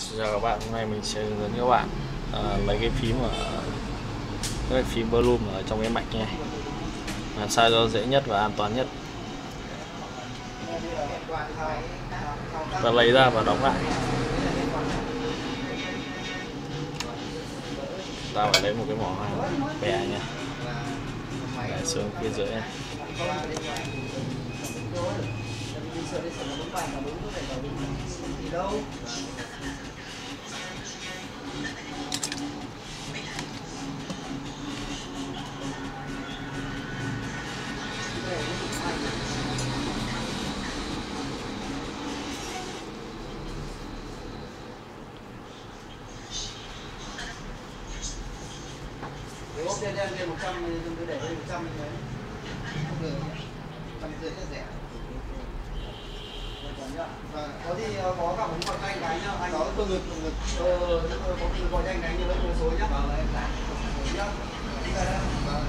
Xin chào các bạn, hôm nay mình sẽ hướng dẫn các bạn lấy cái phím volume ở trong cái mạch này làm sao cho dễ nhất và an toàn nhất. Ta lấy ra và đóng lại. Ta phải lấy một cái mỏ bè nha, để xuống phía dưới này. Lên 100 tôi để lên 100 đấy. Không được. 150 rất rẻ. Có gì có cả muốn gọi anh cái nhá. Anh có tôi ngực. Có khi gọi anh cái như lấy một số nhá. Vâng, em lại. Nhá. Đi ra đây. Vâng.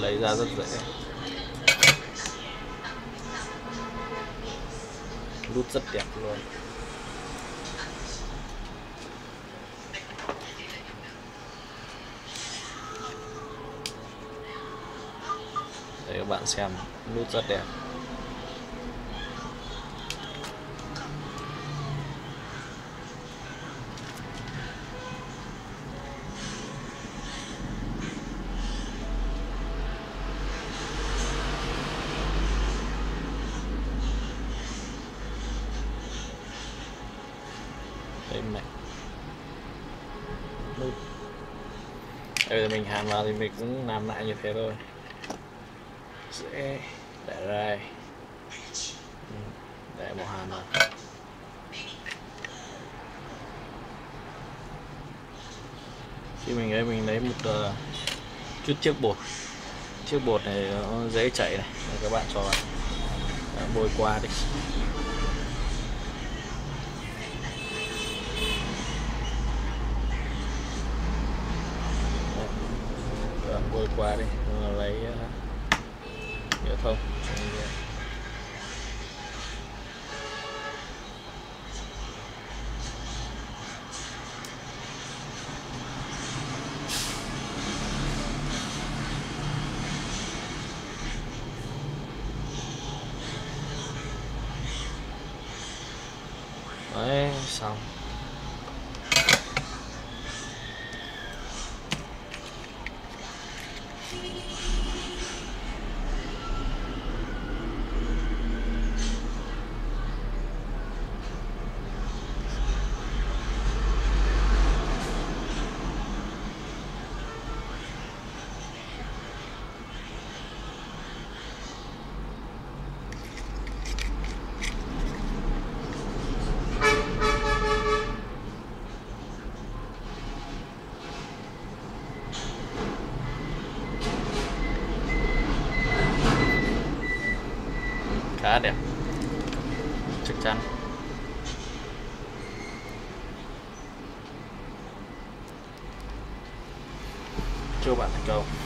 Lấy ra rất dễ, nút rất đẹp luôn. Đấy, các bạn xem, nút rất đẹp. Bây giờ mình hàn vào thì mình cũng làm lại như thế thôi, dễ. Để đây, để bỏ hàn vào. Khi mình lấy một chút chiếc bột này, nó dễ chảy này. Để các bạn cho vào, bôi qua đi. Bôi qua đi, lấy nhựa thông. Đấy, xong. Khá đẹp, chắc chắn. Chúc bạn thành công.